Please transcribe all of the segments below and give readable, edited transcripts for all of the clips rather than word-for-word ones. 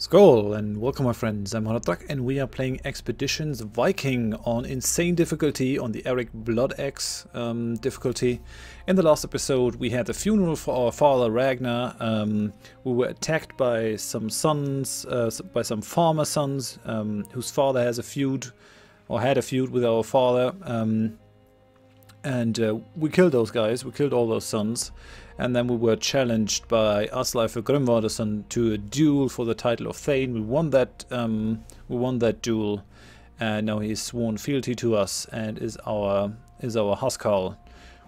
Skål and welcome my friends, I'm Horath Drak and we are playing Expeditions Viking on insane difficulty on the Erik Bloodaxe difficulty. In the last episode we had a funeral for our father Ragnar. We were attacked by some sons, by some farmer sons whose father has a feud or had a feud with our father. We killed those guys, we killed all those sons. And then we were challenged by Asleifr Grimvaldrsson to a duel for the title of Thane. We won that duel, and now he's sworn fealty to us and is our Huscarl,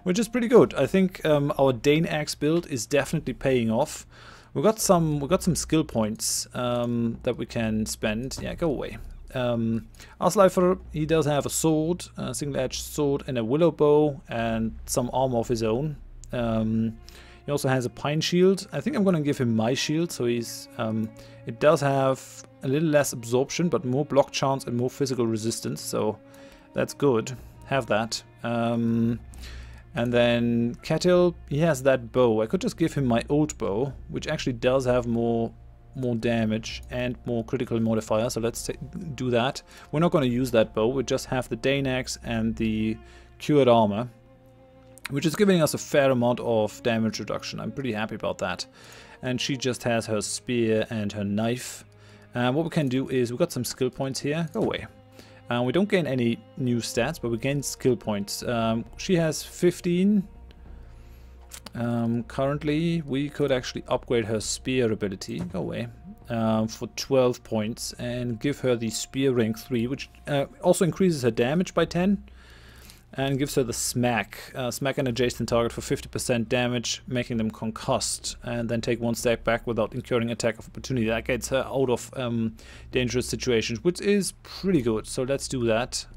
which is pretty good. I think our Dane Axe build is definitely paying off. We got some skill points that we can spend. Yeah, go away. Asleifr, he does have a sword, a single-edged sword, and a willow bow, and some armor of his own. He also has a pine shield. I think I'm going to give him my shield, so he's it does have a little less absorption but more block chance and more physical resistance, so that's good. Have that. And then Ketil, he has that bow. I could just give him my old bow, which actually does have more damage and more critical modifier, so let's do that. We're not going to use that bow, we just have the Dane Axe and the cured armor, which is giving us a fair amount of damage reduction. I'm pretty happy about that. And she just has her spear and her knife. What we can do is, we've got some skill points here. Go away. We don't gain any new stats, but we gain skill points. She has 15. Currently, we could actually upgrade her spear ability. Go away. For 12 points and give her the spear rank 3, which also increases her damage by 10. And gives her the smack. Smack an adjacent target for 50% damage, making them concussed, and then take one step back without incurring attack of opportunity. That gets her out of dangerous situations, which is pretty good, so let's do that.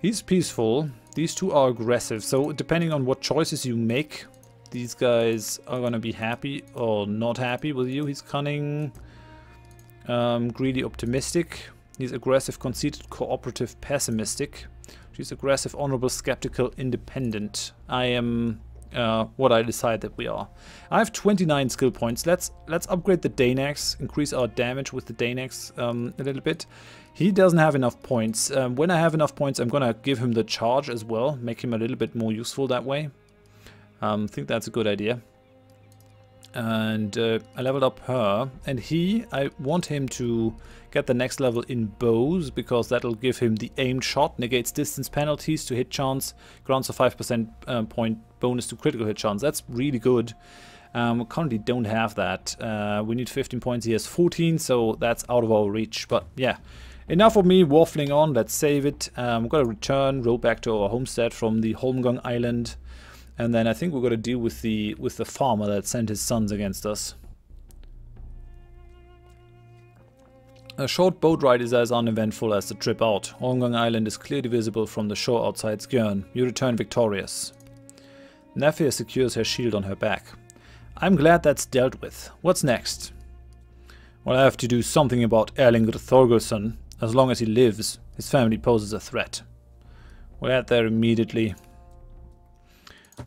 He's peaceful. These two are aggressive, so depending on what choices you make, these guys are gonna be happy or not happy with you. He's cunning, greedy, optimistic. He's aggressive, conceited, cooperative, pessimistic. She's aggressive, honorable, skeptical, independent. I am what I decide that we are. I have 29 skill points. Let's upgrade the Dane Axe, increase our damage with the Dane Axe a little bit. He doesn't have enough points. When I have enough points, I'm gonna give him the charge as well, make him a little bit more useful that way. I think that's a good idea. And I leveled up her, and he, I want him to get the next level in bows, because that'll give him the aimed shot, negates distance penalties to hit chance, grants a 5% point bonus to critical hit chance. That's really good. We currently don't have that. We need 15 points, he has 14, so that's out of our reach. But yeah, enough of me waffling on, let's save it. We've got to return, row back to our homestead from the Holmgang island. And then I think we're going to deal with the farmer that sent his sons against us. A short boat ride is as uneventful as the trip out. Holmgang Island is clearly visible from the shore outside Skjern. You return victorious. Nafia secures her shield on her back. I'm glad that's dealt with. What's next? Well, I have to do something about Erlingr Thorgilsson. As long as he lives, his family poses a threat. We're out there immediately.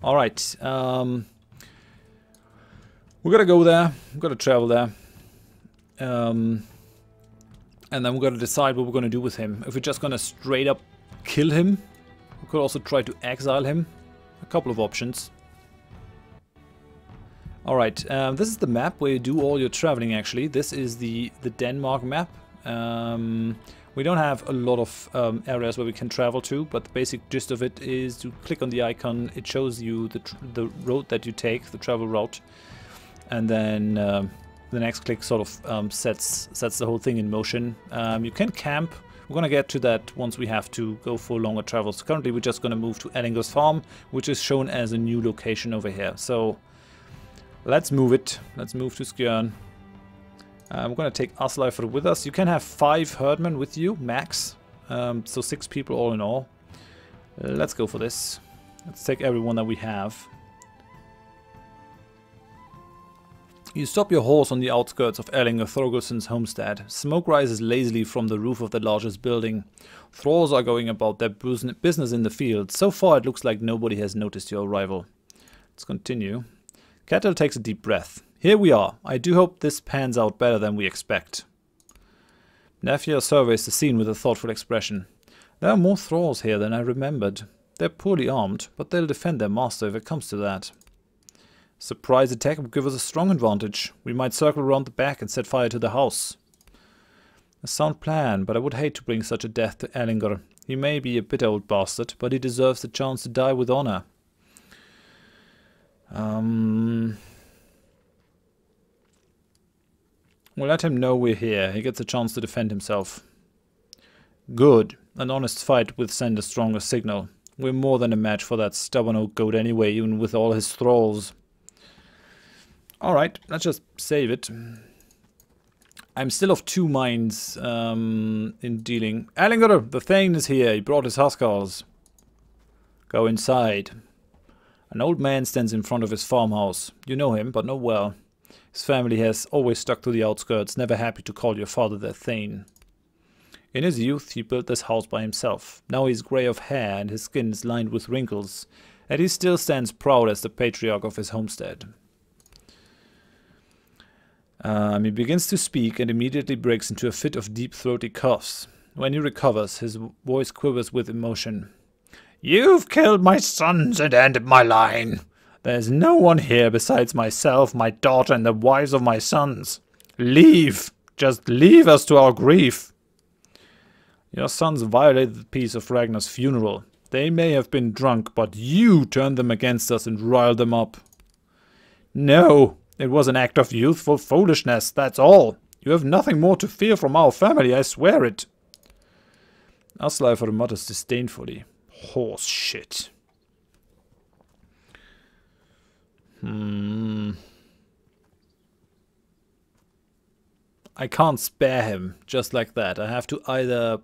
Alright, we're gonna go there, we're gonna travel there, and then we're gonna decide what we're gonna do with him. If we're just gonna straight up kill him, we could also try to exile him. A couple of options. Alright, this is the map where you do all your traveling actually. This is the Denmark map. We don't have a lot of areas where we can travel to, but the basic gist of it is to click on the icon. It shows you the road that you take, the travel route, and then the next click sort of sets the whole thing in motion. You can camp. We're going to get to that once we have to go for longer travels. Currently, we're just going to move to Erlingr's farm, which is shown as a new location over here. So let's move it. Let's move to Skjern. We're going to take Asleifr with us. You can have 5 herdmen with you, max. So 6 people all in all. Let's go for this. Let's take everyone that we have. You stop your horse on the outskirts of Erlingr Thorgilsson's homestead. Smoke rises lazily from the roof of the largest building. Thralls are going about their business in the field. So far it looks like nobody has noticed your arrival. Let's continue. Ketil takes a deep breath. Here we are. I do hope this pans out better than we expect. Nefja surveys the scene with a thoughtful expression. There are more thralls here than I remembered. They're poorly armed, but they'll defend their master if it comes to that. Surprise attack would give us a strong advantage. We might circle around the back and set fire to the house. A sound plan, but I would hate to bring such a death to Erlingr. He may be a bitter old bastard, but he deserves the chance to die with honor. We'll let him know we're here. He gets a chance to defend himself. Good. An honest fight would send a stronger signal. We're more than a match for that stubborn old goat anyway, even with all his thralls. Alright, let's just save it. I'm still of two minds in dealing. Erlingr, the Thane is here. He brought his Huscarls. Go inside. An old man stands in front of his farmhouse. You know him, but not well. His family has always stuck to the outskirts, never happy to call your father their Thane. In his youth, he built this house by himself. Now he's grey of hair and his skin is lined with wrinkles, and he still stands proud as the patriarch of his homestead. He begins to speak and immediately breaks into a fit of deep-throaty coughs. When he recovers, his voice quivers with emotion. "You've killed my sons and ended my line. There's no one here besides myself, my daughter, and the wives of my sons. Leave! Just leave us to our grief! Your sons violated the peace of Ragnar's funeral. They may have been drunk, but you turned them against us and riled them up. No, it was an act of youthful foolishness, that's all. You have nothing more to fear from our family, I swear it." Asleifr mutters disdainfully. "Horse shit." I can't spare him just like that. I have to either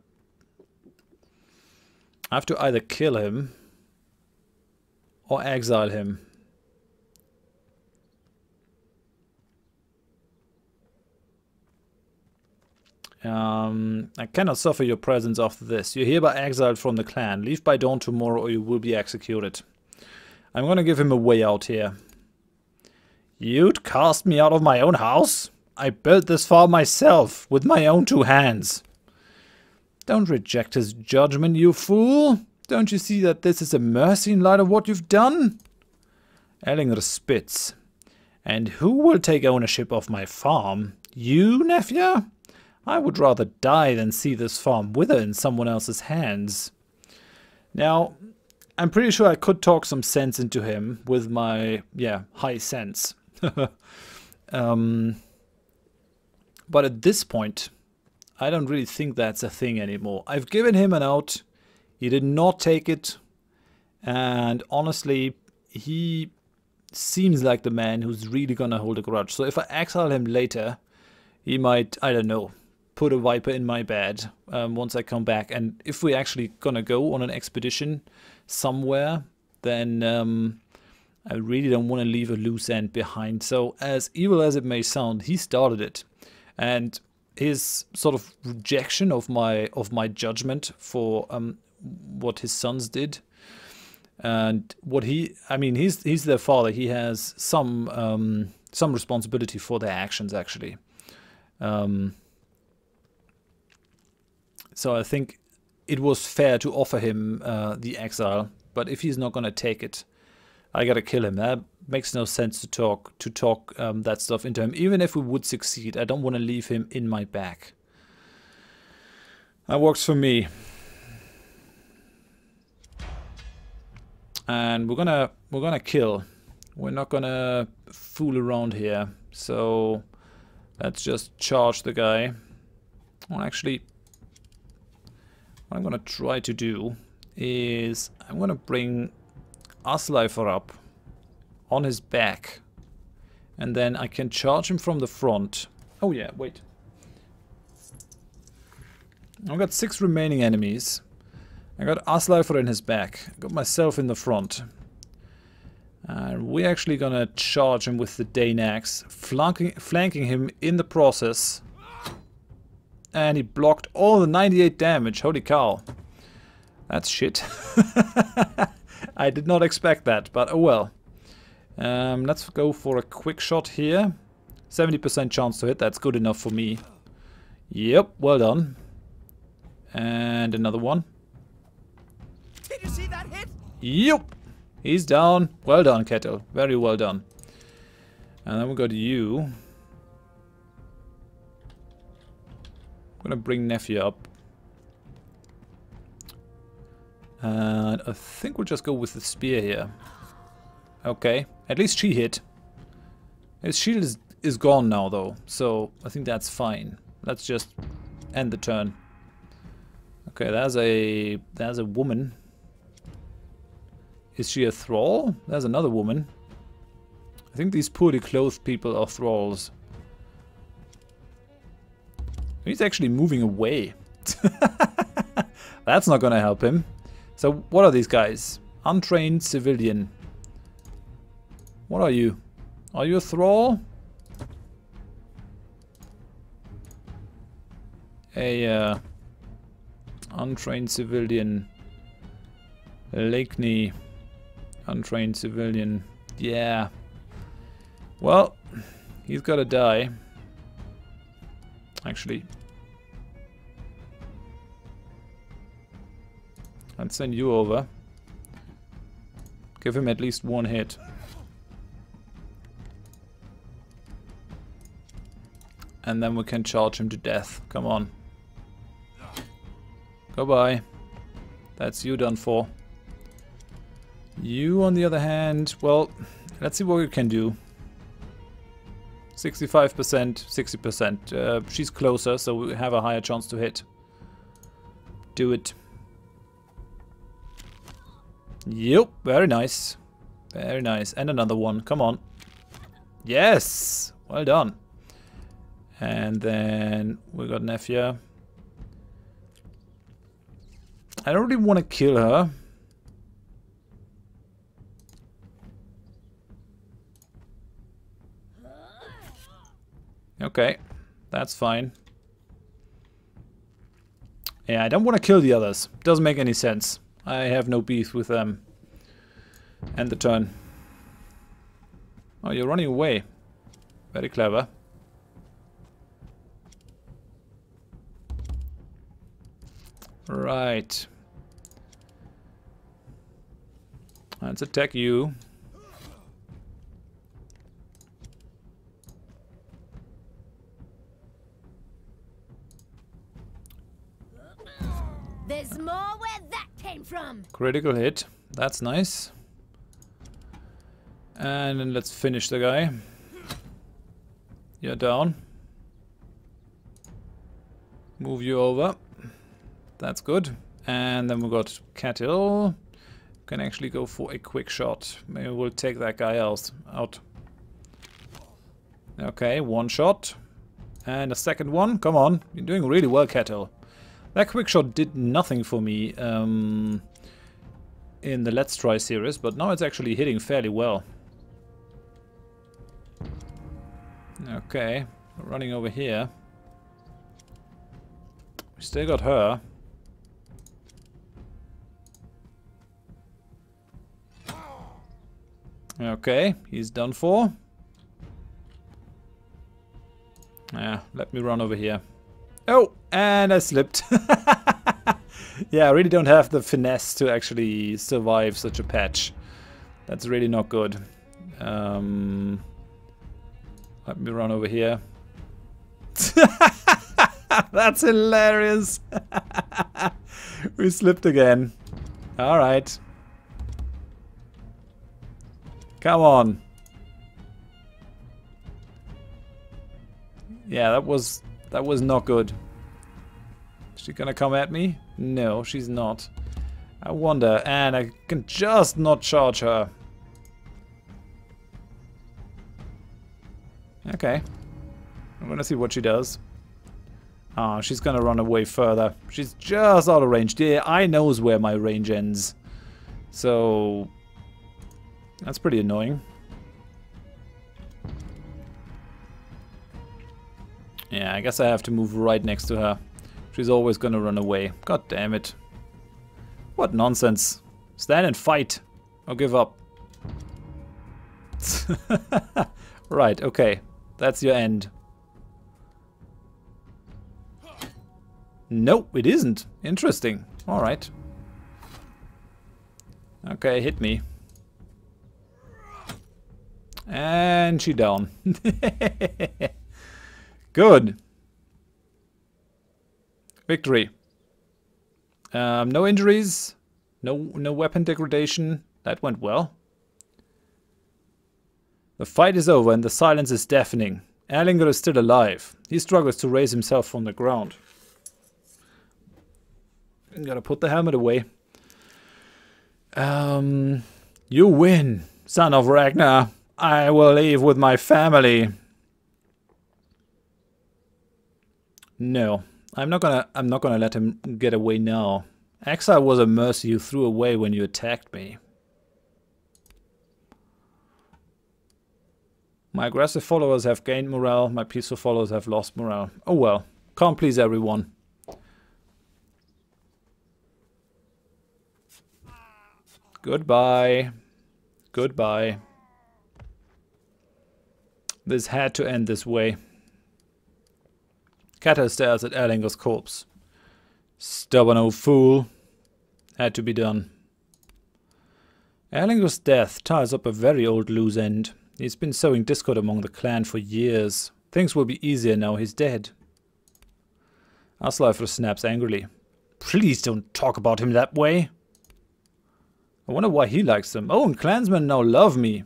kill him or exile him. I cannot suffer your presence after this. You're hereby exiled from the clan. Leave by dawn tomorrow or you will be executed. I'm going to give him a way out here. "You'd cast me out of my own house? I built this farm myself, with my own two hands." "Don't reject his judgment, you fool. Don't you see that this is a mercy in light of what you've done?" Erlingr spits. "And who will take ownership of my farm? You, Nefja? I would rather die than see this farm wither in someone else's hands." Now, I'm pretty sure I could talk some sense into him with my, high sense. But at this point, I don't really think that's a thing anymore. I've given him an out. He did not take it. And honestly, he seems like the man who's really going to hold a grudge. So if I exile him later, he might, I don't know, put a viper in my bed once I come back. And if we're actually going to go on an expedition somewhere, then I really don't want to leave a loose end behind. So as evil as it may sound, he started it. And his sort of rejection of my judgment for what his sons did, and what he's their father. He has some responsibility for their actions, actually. So I think it was fair to offer him the exile. But if he's not going to take it, I gotta kill him. That makes no sense to talk that stuff into him. Even if we would succeed, I don't want to leave him in my back. That works for me. And we're gonna kill. We're not gonna fool around here. So let's just charge the guy. Well, actually, what I'm gonna try to do is I'm gonna bring Asleifr up on his back, and then I can charge him from the front. Oh yeah, wait. I've got 6 remaining enemies. I got Asleifr in his back. I got myself in the front. And we're actually gonna charge him with the Dane Axe, flanking him in the process. And he blocked all the 98 damage. Holy cow. That's shit. I did not expect that, but oh well. Let's go for a quick shot here. 70% chance to hit, that's good enough for me. Yep, well done. And another one. Did you see that hit? Yep, he's down. Well done, Ketil. Very well done. And then we got you. I'm gonna bring Nefja up. And I think we'll just go with the spear here. Okay, at least she hit. His shield is gone now though, so I think that's fine. Let's just end the turn. Okay, there's a woman. Is she a thrall? There's another woman. I think these poorly clothed people are thralls. He's actually moving away. That's not gonna help him. So what are these guys? Untrained civilian. What are you? Are you a thrall? A untrained civilian. Lakney. Untrained civilian. Yeah. Well, he's gotta die. Actually. I'll send you over. Give him at least one hit. And then we can charge him to death. Come on. Goodbye. That's you done for. You, on the other hand, well, let's see what we can do. 65%, 60%. She's closer, so we have a higher chance to hit. Do it. Yep, very nice. Very nice. And another one. Come on. Yes! Well done. And then we got Nefja. I don't really want to kill her. Okay, that's fine. Yeah, I don't want to kill the others. Doesn't make any sense. I have no beef with them. End the turn. Oh, you're running away. Very clever. Right. Let's attack you. There's more where that came from. Critical hit. That's nice. And then let's finish the guy. You're down. Move you over. That's good. And then we got Ketil. Can actually go for a quick shot. Maybe we'll take that guy else out. Okay, one shot. And a second one. Come on. You're doing really well, Ketil. That quick shot did nothing for me in the Let's Try series, but now it's actually hitting fairly well. Okay, running over here. We still got her. Okay, he's done for. Yeah, let me run over here. Oh, and I slipped. Yeah, I really don't have the finesse to actually survive such a patch. That's really not good. Let me run over here. That's hilarious. We slipped again. All right. Come on. Yeah, that was not good. Is she gonna come at me? No, she's not. I wonder, and I can just not charge her. Okay. I'm gonna see what she does. Ah, oh, she's gonna run away further. She's just out of range. Yeah, I knows where my range ends. So that's pretty annoying. Yeah, I guess I have to move right next to her. She's always gonna run away. God damn it. What nonsense. Stand and fight. Or give up. Right, okay. That's your end. No, it isn't. Interesting. All right. Okay, hit me. And she down. Good. Victory. No injuries. No weapon degradation. That went well. The fight is over and the silence is deafening. Erlingr is still alive. He struggles to raise himself from the ground. I'm gonna put the helmet away. You win, son of Ragnar. I will leave with my family. No, I'm not gonna let him get away now. Exile was a mercy you threw away when you attacked me. My aggressive followers have gained morale. My peaceful followers have lost morale. Oh well, can't please everyone. Goodbye. Goodbye. This had to end this way. Ketil stares at Erlingr's corpse. Stubborn old fool. Had to be done. Erlingr's death ties up a very old loose end. He's been sowing discord among the clan for years. Things will be easier now he's dead. Asleifr snaps angrily. Please don't talk about him that way. I wonder why he likes them. Oh, and clansmen now love me.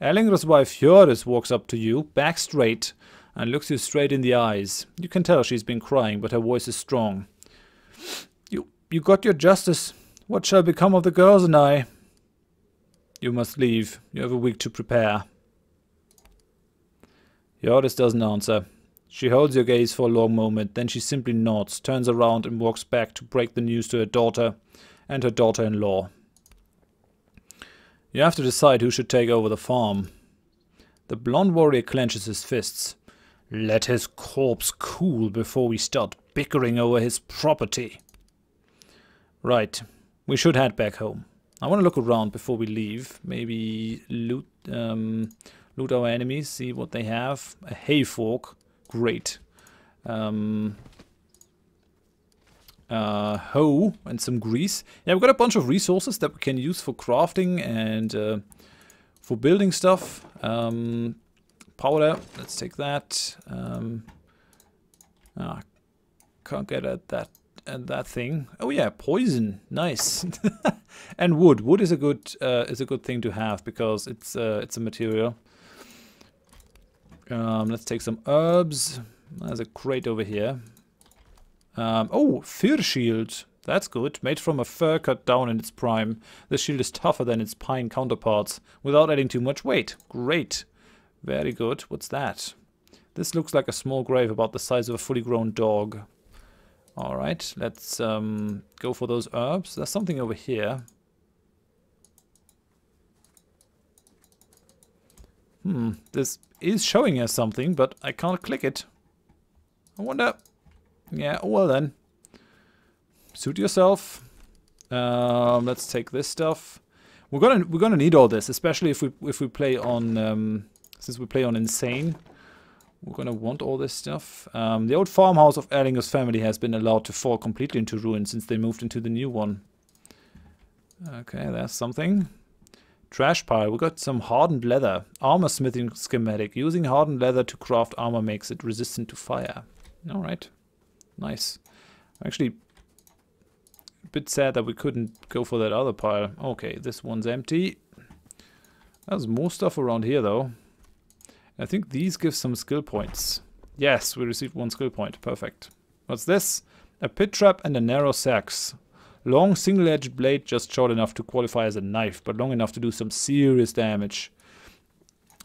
Erlingr's wife Hjördís walks up to you, back straight, and looks you straight in the eyes. You can tell she's been crying, but her voice is strong. You got your justice. What shall become of the girls and I? You must leave. You have a week to prepare. Hjördís doesn't answer. She holds your gaze for a long moment, then she simply nods, turns around and walks back to break the news to her daughter and her daughter-in-law. You have to decide who should take over the farm. The blonde warrior clenches his fists. Let his corpse cool before we start bickering over his property. Right, we should head back home. I want to look around before we leave. Maybe loot our enemies, see what they have. A hay fork, great. Hoe and some grease. Yeah, we've got a bunch of resources that we can use for crafting and for building stuff. Powder, let's take that. Can't get at that thing. Oh yeah, poison, nice. And wood. Wood is a good thing to have because it's a material. Let's take some herbs. There's a crate over here. Oh, fir shield. That's good. Made from a fir cut down in its prime. This shield is tougher than its pine counterparts without adding too much weight. Great. Very good. What's that? This looks like a small grave about the size of a fully grown dog. All right. Let's go for those herbs. There's something over here. This is showing us something, but I can't click it. I wonder... Yeah, well then. Suit yourself. Let's take this stuff. We're gonna need all this, especially if we play on since we play on Insane. We're gonna want all this stuff. The old farmhouse of Erlingr's family has been allowed to fall completely into ruin since they moved into the new one. Okay, there's something. Trash pile. We got some hardened leather. Armor smithing schematic. Using hardened leather to craft armor makes it resistant to fire. All right. Nice. I'm actually a bit sad that we couldn't go for that other pile. Okay, this one's empty. There's more stuff around here, though. I think these give some skill points. Yes, we received one skill point. Perfect. What's this? A pit trap and a narrow sax. Long single-edged blade, just short enough to qualify as a knife, but long enough to do some serious damage.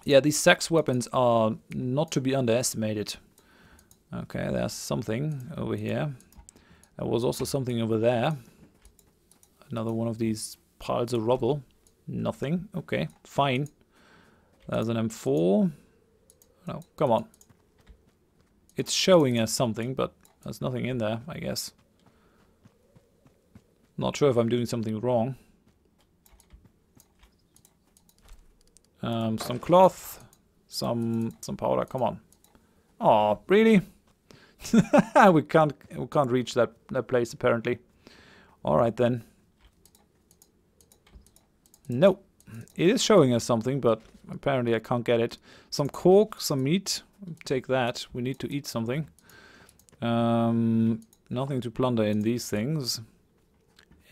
Yeah, these sax weapons are not to be underestimated. Okay, there's something over here. There was also something over there. Another one of these piles of rubble. Nothing. Okay, fine. There's an M4. No, come on. It's showing us something, but there's nothing in there, I guess. Not sure if I'm doing something wrong. Some cloth. some powder. Come on. Oh, really? we can't reach that place apparently. All right then. No, it is showing us something, but apparently I can't get it. Some cork, some meat. Take that. We need to eat something. Nothing to plunder in these things.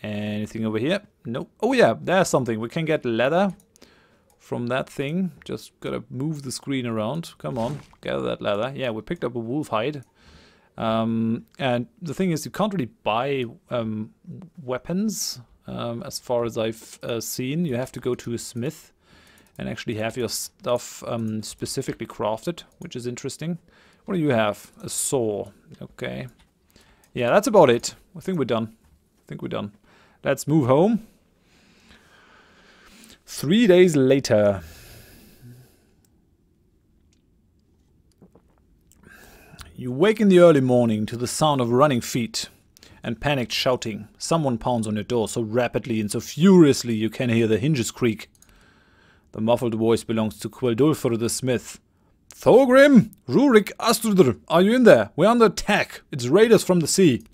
Anything over here? Nope. Oh yeah, there's something. We can get leather from that thing. Just gotta move the screen around. Come on, gather that leather. Yeah, we picked up a wolf hide. And the thing is, you can't really buy weapons. As far as I've seen, you have to go to a smith and actually have your stuff specifically crafted, which is interesting. What do you have? A saw. Okay. Yeah, that's about it. I think we're done. Let's move home. 3 days later. You wake in the early morning to the sound of running feet and panicked shouting. Someone pounds on your door so rapidly and so furiously you can hear the hinges creak. The muffled voice belongs to Kveldulfr the smith. Thorgrim! Rurik, Astridr, are you in there? We're under attack. It's raiders from the sea.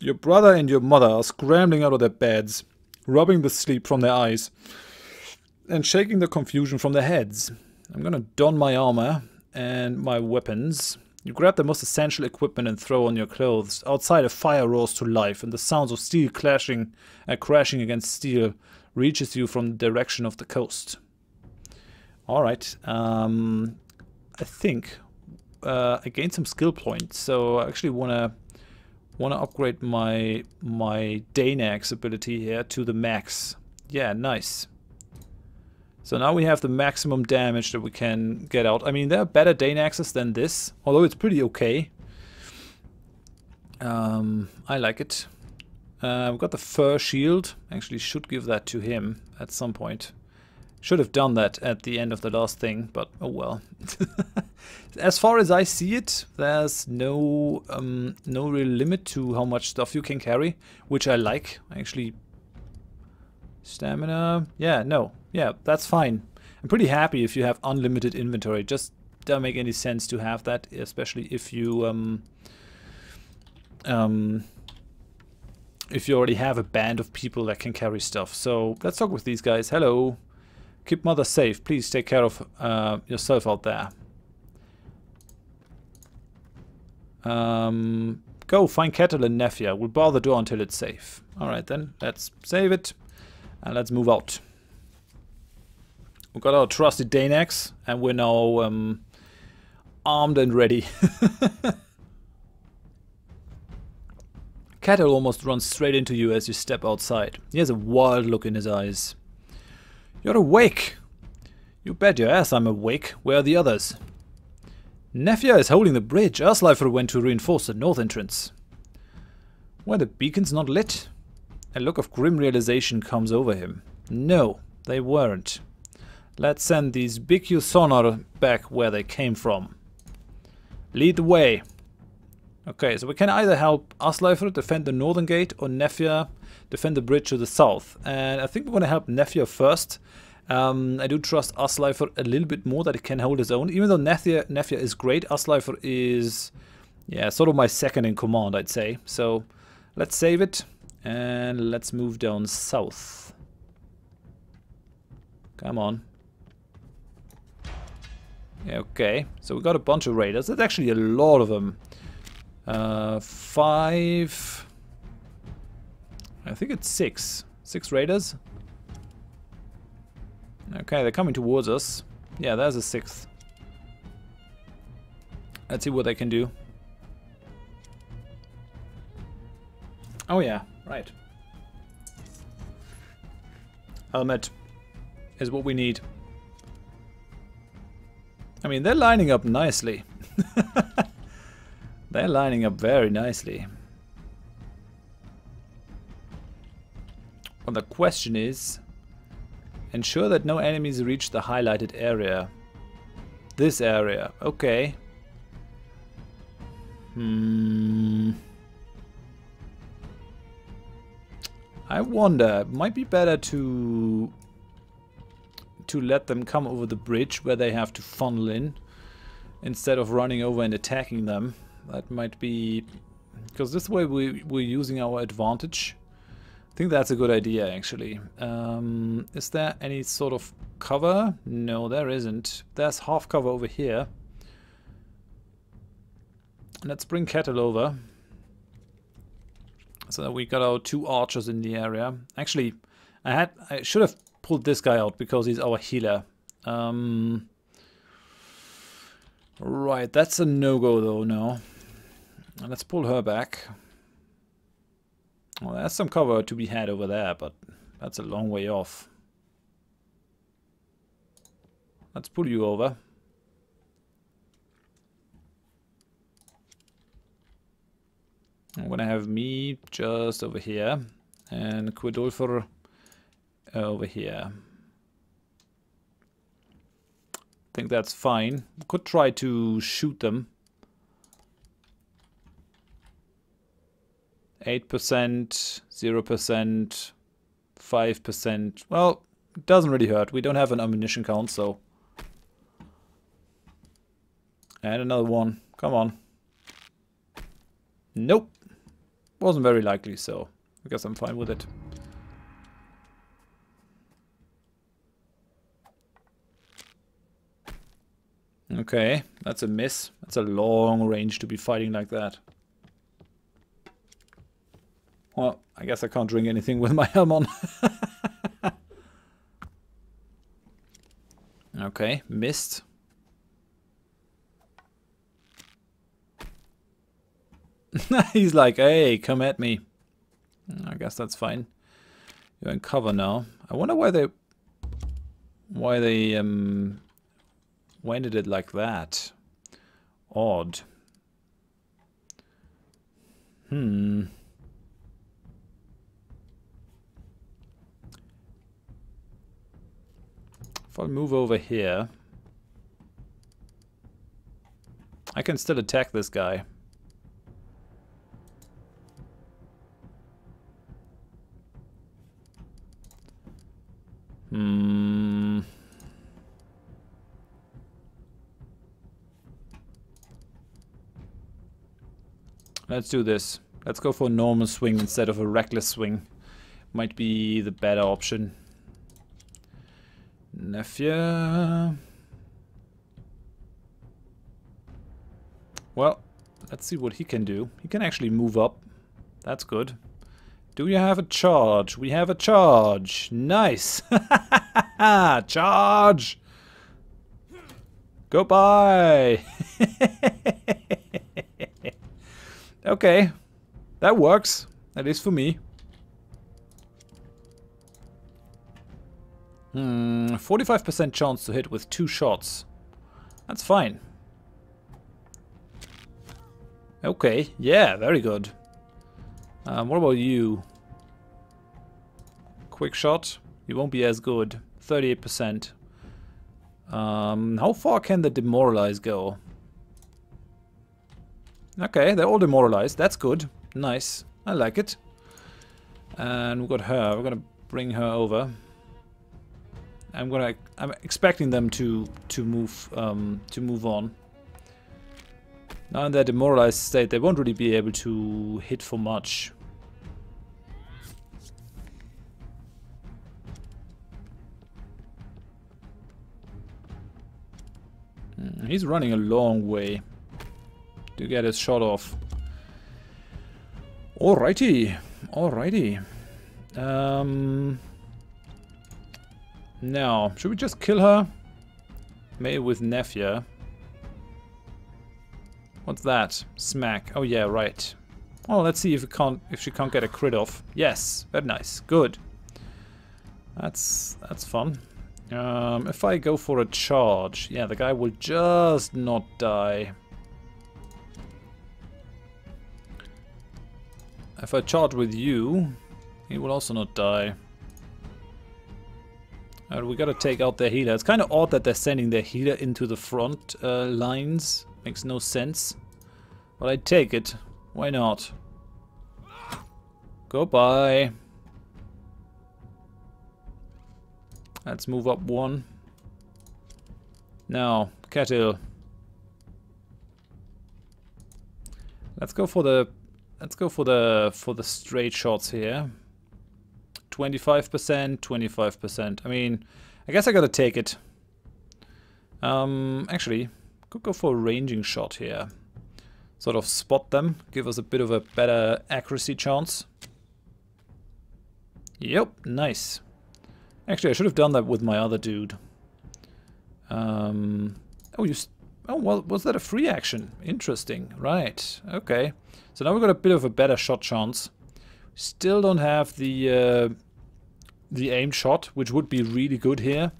Your brother and your mother are scrambling out of their beds, rubbing the sleep from their eyes and shaking the confusion from their heads. I'm gonna don my armor and my weapons. You grab the most essential equipment and throw on your clothes. Outside, a fire roars to life, and the sounds of steel clashing and crashing against steel reaches you from the direction of the coast. All right, I think I gained some skill points, so I actually wanna upgrade my Dane Axe ability here to the max. Yeah, nice. So now we have the maximum damage that we can get out. I mean, there are better Dane Axes than this, although it's pretty okay. I like it. We've got the fur shield. Actually, should give that to him at some point. Should have done that at the end of the last thing, but oh well. As far as I see it, there's no real limit to how much stuff you can carry, which I like. Actually, stamina. Yeah, no. Yeah, that's fine. I'm pretty happy if you have unlimited inventory. Just doesn't make any sense to have that, especially if you already have a band of people that can carry stuff. So let's talk with these guys. Hello. Keep mother safe. Please take care of yourself out there. Go find Ketil and Nefja. We'll bar the door until it's safe. All right then. Let's save it and let's move out. We got our trusty Dane Axe, and we're now armed and ready. Ketil almost runs straight into you as you step outside. He has a wild look in his eyes. You're awake! You bet your ass I'm awake. Where are the others? Nefja is holding the bridge. Asleifr went to reinforce the north entrance. Why, the beacon's not lit? A look of grim realization comes over him. No, they weren't. Let's send these BQ Sonar back where they came from. Lead the way. Okay, so we can either help Asleifr defend the northern gate or Nefja defend the bridge to the south. And I think we're going to help Nefja first. I do trust Asleifr a little bit more that he can hold his own. Even though Nefja is great, Asleifr is, yeah, sort of my second in command, I'd say. So let's save it and let's move down south. Come on. Okay, so we got a bunch of raiders. There's actually a lot of them. 5... I think it's 6. 6 raiders. Okay, they're coming towards us. Yeah, there's a 6th. Let's see what they can do. Oh yeah, right. Helmet is what we need. I mean, they're lining up nicely. They're lining up very nicely. Well, the question is, ensure that no enemies reach the highlighted area. This area, okay. I wonder, it might be better to let them come over the bridge where they have to funnel in instead of running over and attacking them. That might be... because this way we're using our advantage. I think that's a good idea, actually. Is there any sort of cover? No, there isn't. There's half cover over here. Let's bring Ketil over. So that we got our two archers in the area. Actually, I should have pulled this guy out because he's our healer. Right, that's a no-go though now. Let's pull her back. Well, there's some cover to be had over there, but that's a long way off. Let's pull you over. I'm gonna have me just over here and Kveldulfr over here. I think that's fine. We could try to shoot them. 8%, 0%, 5%. Well, it doesn't really hurt. We don't have an ammunition count, so. And another one. Come on. Nope. Wasn't very likely, so I guess I'm fine with it. Okay, that's a miss. That's a long range to be fighting like that. Well, I guess I can't drink anything with my helm on. Okay, missed. He's like, hey, come at me. I guess that's fine. You're in cover now. I wonder why they winded it like that. Odd. If I move over here, I can still attack this guy. Let's do this. Let's go for a normal swing instead of a reckless swing. Might be the better option. Nefja. Well, let's see what he can do. He can actually move up. That's good. Do you have a charge? We have a charge. Nice. Charge. Goodbye. Okay. That works. At least for me. 45% chance to hit with two shots. That's fine. Okay. Yeah, very good. What about you? Quick shot. You won't be as good. 38%. How far can the demoralize go? Okay, they're all demoralized. That's good. Nice. I like it. And we've got her. We're gonna bring her over. I'm expecting them to move on. Now in their demoralized state, they won't really be able to hit for much. He's running a long way to get his shot off. Alrighty, alrighty. Now, should we just kill her? Maybe with Nefja. What's that? Smack. Oh yeah, right. Oh, let's see if she can't get a crit off. Yes, very nice. Good. That's fun. If I go for a charge, yeah, the guy will just not die. If I charge with you, he will also not die. Alright, we gotta take out their healer. It's kind of odd that they're sending their healer into the front lines. Makes no sense. But I take it. Why not? Goodbye. Let's move up one. Now, Ketil. Let's go for the straight shots here. 25%, 25%. I mean, I guess I gotta take it. Actually, could go for a ranging shot here. Sort of spot them, give us a bit of a better accuracy chance. Yep, nice. Actually, I should have done that with my other dude. Oh, well, was that a free action? Interesting. Right. Okay. So now we've got a bit of a better shot chance. Still don't have the aimed shot, which would be really good here.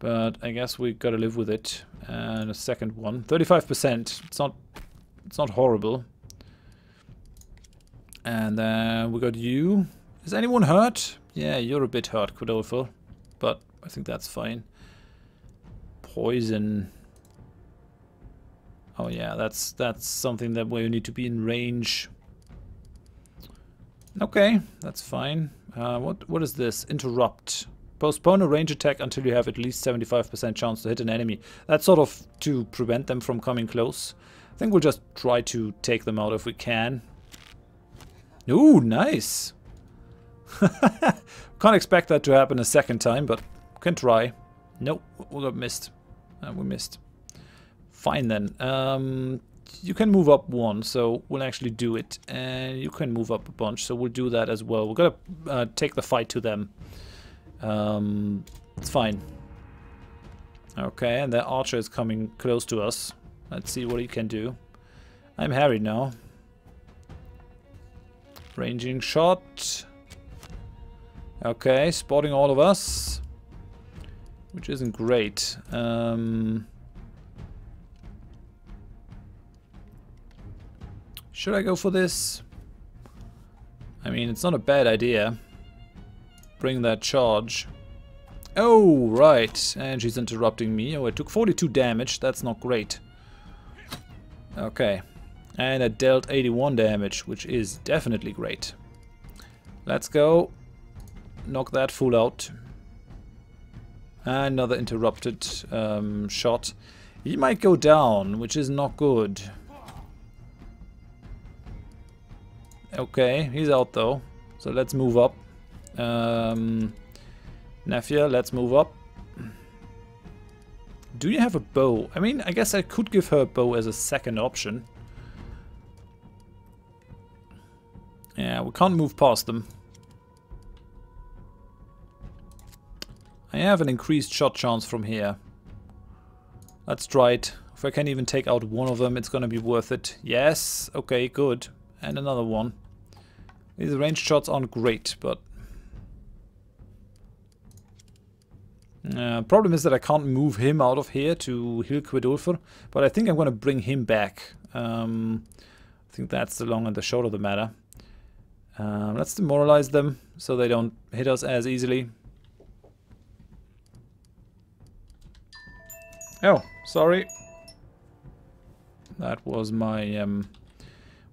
But I guess we gotta live with it. And a second one. 35%. It's not horrible. And then we got you. Is anyone hurt? Yeah, you're a bit hurt, Kveldulfr. But I think that's fine. Poison. Oh yeah, that's something that we need to be in range. Okay, that's fine. What is this? Interrupt. Postpone a range attack until you have at least 75% chance to hit an enemy. That's sort of to prevent them from coming close. I think we'll just try to take them out if we can. Ooh, nice. Can't expect that to happen a second time, but can try. Nope, we got missed. We missed. Fine then. You can move up one, so we'll actually do it. And you can move up a bunch, so we'll do that as well. We're gonna take the fight to them. It's fine. Okay, and the archer is coming close to us. Let's see what he can do. I'm harried now. Ranging shot. Okay, spotting all of us, which isn't great. Should I go for this? I mean, it's not a bad idea. Bring that charge. Oh, right. And she's interrupting me. Oh, I took 42 damage. That's not great. Okay. And I dealt 81 damage, which is definitely great. Let's go. Knock that fool out. Another interrupted shot. He might go down, which is not good. Okay, he's out though. So let's move up. Nefja, let's move up. Do you have a bow? I mean, I guess I could give her a bow as a second option. Yeah, we can't move past them. I have an increased shot chance from here. Let's try it. If I can even take out one of them, it's gonna be worth it. Yes, okay, good. And another one. These ranged shots aren't great, but... problem is that I can't move him out of here to heal Kveldulfr, but I think I'm gonna bring him back. I think that's the long and the short of the matter. Let's demoralize them so they don't hit us as easily. Oh, sorry. That was my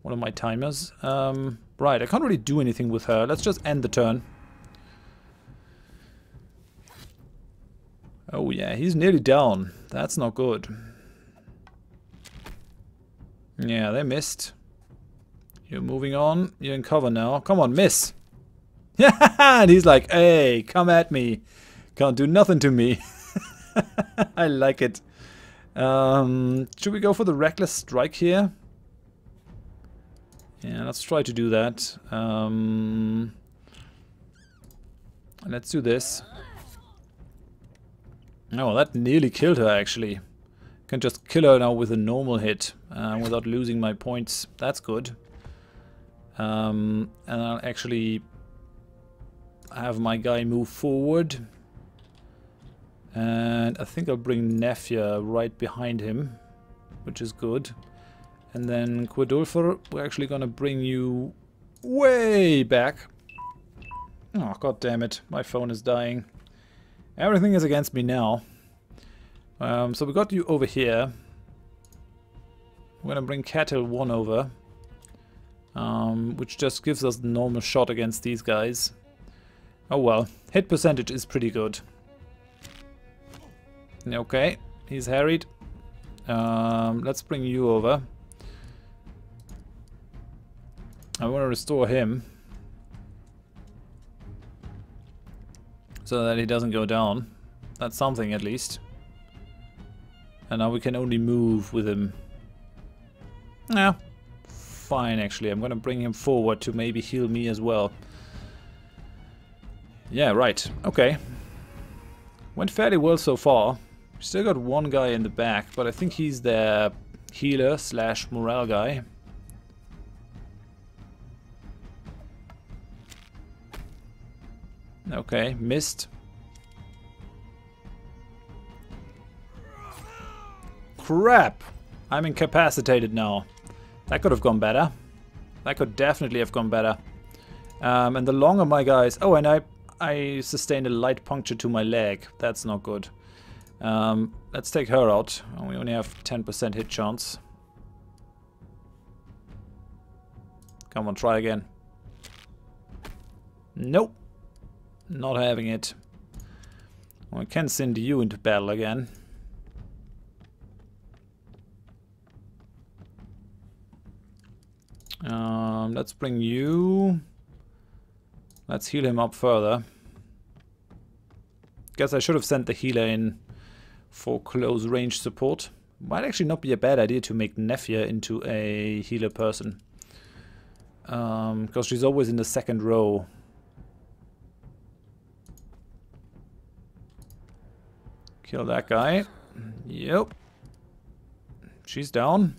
one of my timers. Right, I can't really do anything with her. Let's just end the turn. Oh yeah, he's nearly down. That's not good. Yeah, they missed. You're moving on. You're in cover now. Come on, miss. Yeah, and he's like, hey, come at me. Can't do nothing to me. I like it. Should we go for the reckless strike here? Yeah, let's try to do that. Let's do this. Oh, that nearly killed her, actually. Can just kill her now with a normal hit without losing my points. That's good. And I'll actually have my guy move forward. And I think I'll bring Nefja right behind him, which is good. And then Kveldulfr, we're actually gonna bring you way back. Oh, god damn it, my phone is dying. Everything is against me now. So we got you over here. We're gonna bring Ketil one over, which just gives us the normal shot against these guys. Oh well, hit percentage is pretty good. Okay, He's harried. Let's bring you over. I want to restore him so that he doesn't go down. That's something at least. And now we can only move with him. Nah, fine actually. I'm gonna bring him forward to maybe heal me as well. Yeah, right. Okay. Went fairly well so far. Still got one guy in the back, but I think he's their healer slash morale guy. Okay, missed. Crap! I'm incapacitated now. That could have gone better. That could definitely have gone better. And the longer my guys... Oh, and I sustained a light puncture to my leg. That's not good. Let's take her out. Oh, we only have 10% hit chance. Come on, try again. Nope. Not having it. Well, I can send you into battle again. Let's bring you... Let's heal him up further. Guess I should have sent the healer in for close range support. Might actually not be a bad idea to make Nefja into a healer person. Because she's always in the second row. Kill that guy. Yep. She's down.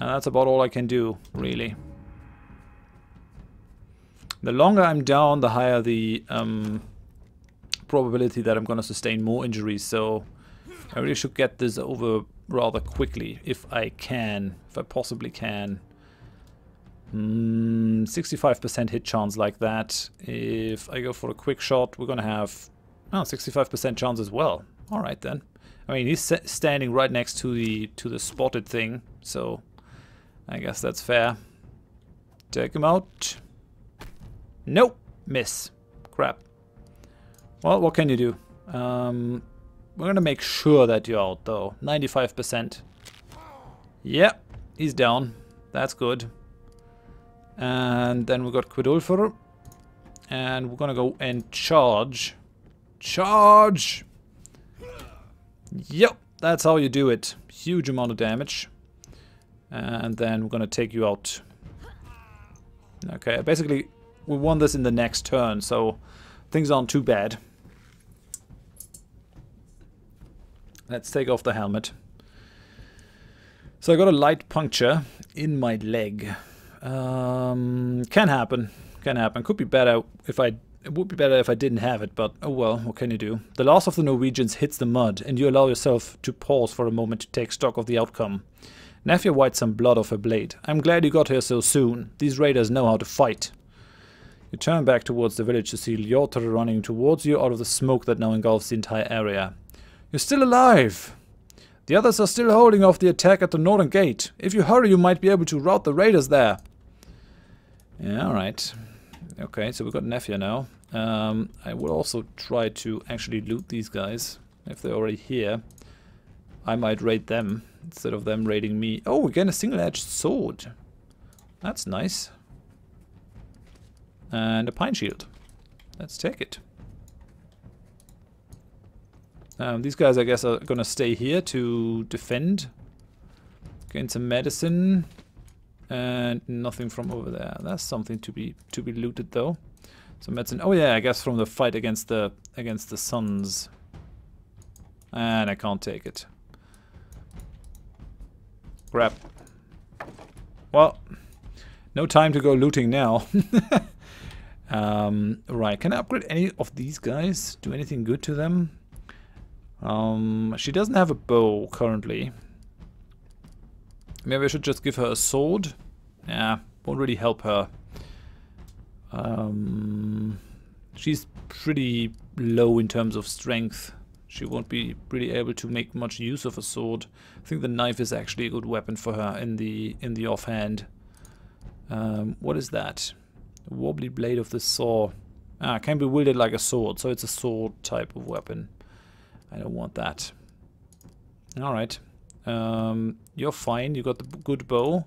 And that's about all I can do, really. The longer I'm down, the higher the probability that I'm going to sustain more injuries. So I really should get this over rather quickly, if I can. If I possibly can. 65% hit chance like that. If I go for a quick shot, we're going to have... Oh, 65% chance as well. All right then. I mean, he's standing right next to the spotted thing, so I guess that's fair. Take him out. Nope, miss. Crap. Well, what can you do? We're gonna make sure that you're out though. 95%. Yeah, he's down. That's good. And then we got Kveldulfr, and we're gonna go and charge. Charge! Yep, that's how you do it. Huge amount of damage. And then we're gonna take you out. Okay, basically we won this in the next turn, so things aren't too bad. Let's take off the helmet. So I got a light puncture in my leg. Can happen. Can happen. Could be better if I... It would be better if I didn't have it, but oh well, what can you do? The last of the Norwegians hits the mud, and you allow yourself to pause for a moment to take stock of the outcome. Nefja wiped some blood off her blade. I'm glad you got here so soon. These raiders know how to fight. You turn back towards the village to see Ljótr running towards you out of the smoke that now engulfs the entire area. You're still alive! The others are still holding off the attack at the northern gate. If you hurry, you might be able to rout the raiders there. Yeah, alright. Okay, so we've got Nefja now. I will also try to actually loot these guys. If they're already here, I might raid them instead of them raiding me. Oh, we get a single-edged sword. That's nice. And a pine shield. Let's take it. These guys, I guess, are going to stay here to defend. Gain some medicine. And nothing from over there. That's something to be looted though. Some medicine. Oh yeah, I guess from the fight against the Suns. And I can't take it. Crap. Well, no time to go looting now. Right, can I upgrade any of these guys? Do anything good to them? She doesn't have a bow currently. Maybe I should just give her a sword. Nah, won't really help her. She's pretty low in terms of strength. She won't be really able to make much use of a sword. I think the knife is actually a good weapon for her in the offhand. What is that? The wobbly blade of the saw. Ah, can be wielded like a sword, so it's a sword type of weapon. I don't want that. Alright. You're fine. You got the good bow.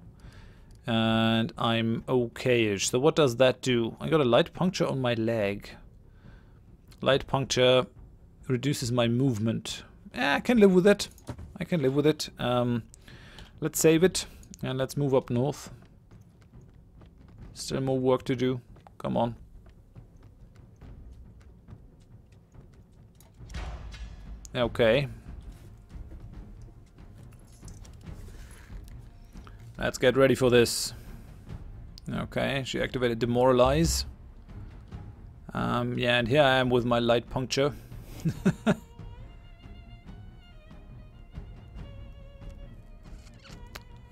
And I'm okay-ish. So what does that do? I got a light puncture on my leg. Light puncture reduces my movement. Yeah, I can live with it. I can live with it. Let's save it. And let's move up north. Still more work to do. Come on. Okay. Let's get ready for this. Okay, she activated Demoralize. Yeah, and here I am with my light puncture.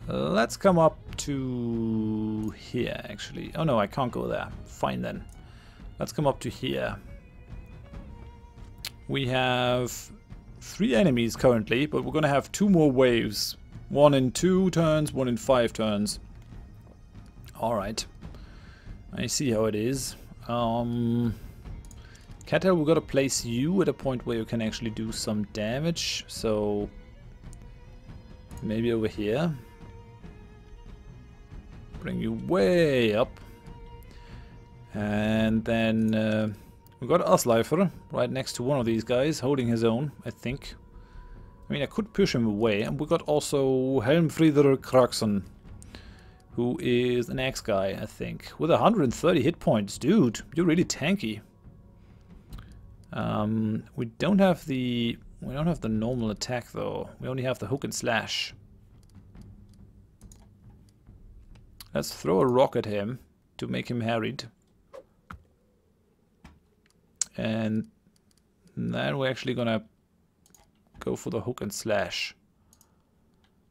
Let's come up to here, actually. Oh no, I can't go there. Fine then. Let's come up to here. We have 3 enemies currently, but we're going to have 2 more waves. 1 in 2 turns, 1 in 5 turns. Alright. I see how it is. Ketil, we've got to place you at a point where you can actually do some damage. So, maybe over here. Bring you way up. And then we've got Asleifr right next to one of these guys, holding his own, I think. I mean, I could push him away, and we got also Helmfridr Kraksson, who is an axe guy, I think, with 130 hit points. Dude, you're really tanky. We don't have the normal attack though. We only have the hook and slash. Let's throw a rock at him to make him harried, and then we're actually gonna go for the hook and slash,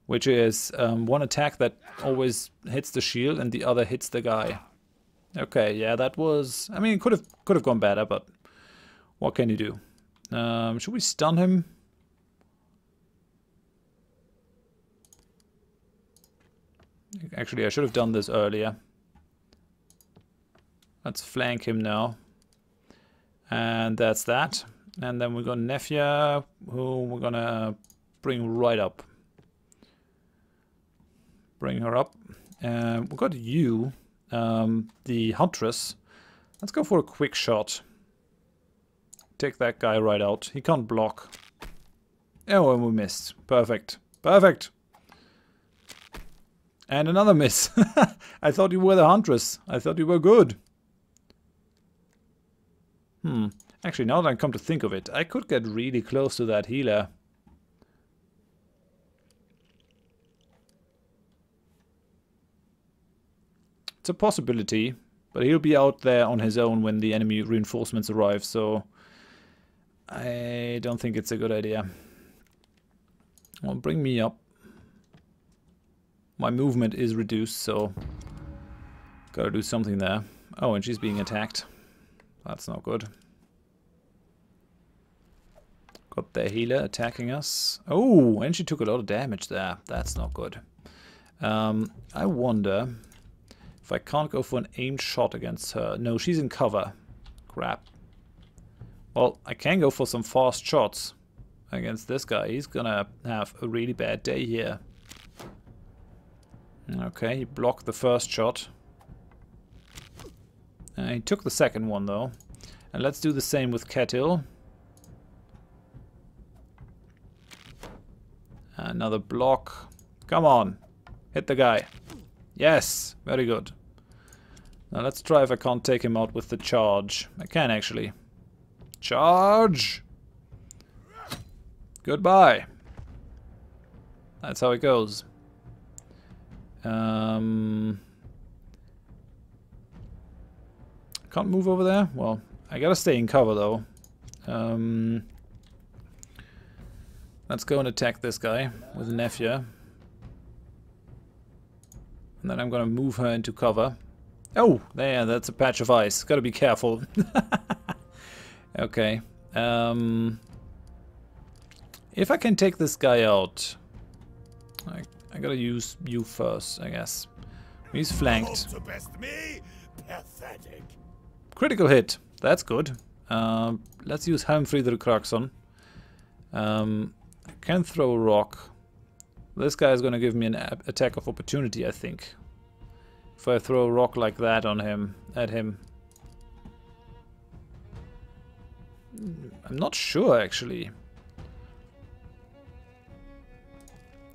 which is one attack that always hits the shield and the other hits the guy. Okay, yeah, that was, I mean, could have gone better, but what can you do? Should we stun him? Actually, I should have done this earlier. Let's flank him now. And that's that. And then we've got Nefja, who we're gonna bring right up. Bring her up. We've got you, the Huntress. Let's go for a quick shot. Take that guy right out. He can't block. Oh, and we missed. Perfect. Perfect. And another miss. I thought you were the Huntress. I thought you were good. Actually, now that I come to think of it, I could get really close to that healer. It's a possibility, but he'll be out there on his own when the enemy reinforcements arrive, so I don't think it's a good idea. Well, bring me up. My movement is reduced, so gotta do something there. Oh, and she's being attacked. That's not good. Got their healer attacking us. Oh, and she took a lot of damage there. That's not good. I wonder if I can't go for an aimed shot against her. No, she's in cover. Crap. Well, I can go for some fast shots against this guy. He's gonna have a really bad day here. Okay, he blocked the first shot. He took the second one, though. And let's do the same with Ketil. Another block. Come on. Hit the guy. Yes. Very good. Now let's try if I can't take him out with the charge. I can, actually. Charge! Goodbye. That's how it goes. Can't move over there? Well, I gotta stay in cover, though. Let's go and attack this guy with Nefja. And then I'm going to move her into cover. Oh, there, that's a patch of ice. Got to be careful. Okay. If I can take this guy out... I got to use you first, I guess. He's flanked. Critical hit. That's good. Let's use Helmfridr Kraksson. Can throw a rock. This guy is going to give me an attack of opportunity, I think. If I throw a rock like that on him, at him. I'm not sure, actually.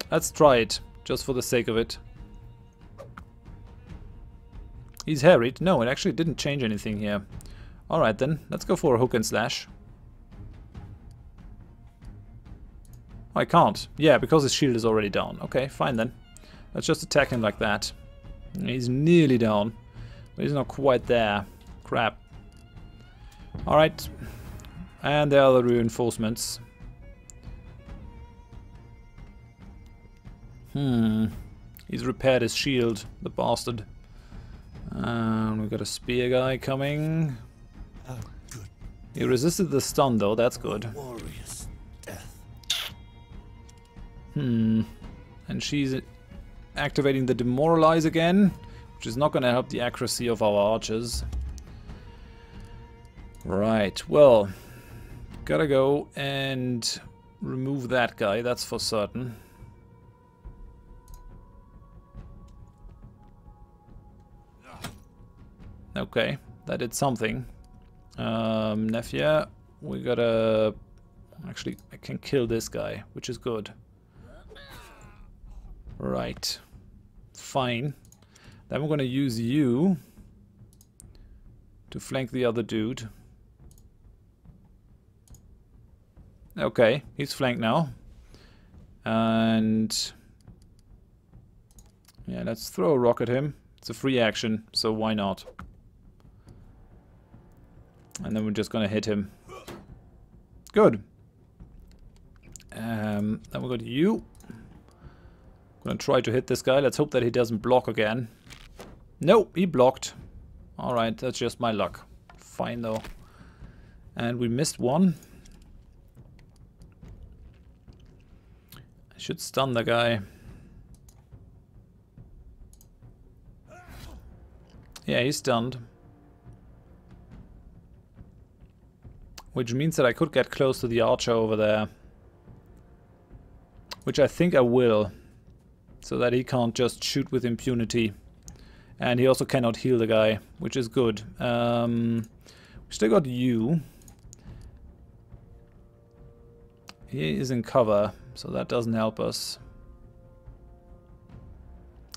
Let's try it, just for the sake of it. He's harried. No, it actually didn't change anything here. Alright then, let's go for a hook and slash. I can't. Yeah, because his shield is already down. Okay, fine then. Let's just attack him like that. He's nearly down, but he's not quite there. Crap. Alright. And there are the reinforcements. He's repaired his shield, the bastard. We've got a spear guy coming. He resisted the stun though, that's good. And she's activating the demoralize again, which is not going to help the accuracy of our archers. Right, well, gotta go and remove that guy, that's for certain. Okay, that did something. Nefja, we gotta... Actually, I can kill this guy, which is good. Right. Fine. Then we're gonna use you to flank the other dude. Okay, he's flanked now. And... yeah, let's throw a rock at him. It's a free action, so why not? And then we're just gonna hit him. Good. Then we'll go to you. I'm gonna try to hit this guy. Let's hope that he doesn't block again. No, he blocked. Alright, that's just my luck. Fine though. And we missed one. I should stun the guy. Yeah, he's stunned. Which means that I could get close to the archer over there. Which I think I will. So that he can't just shoot with impunity. And he also cannot heal the guy, which is good. We still got you. He is in cover, so that doesn't help us.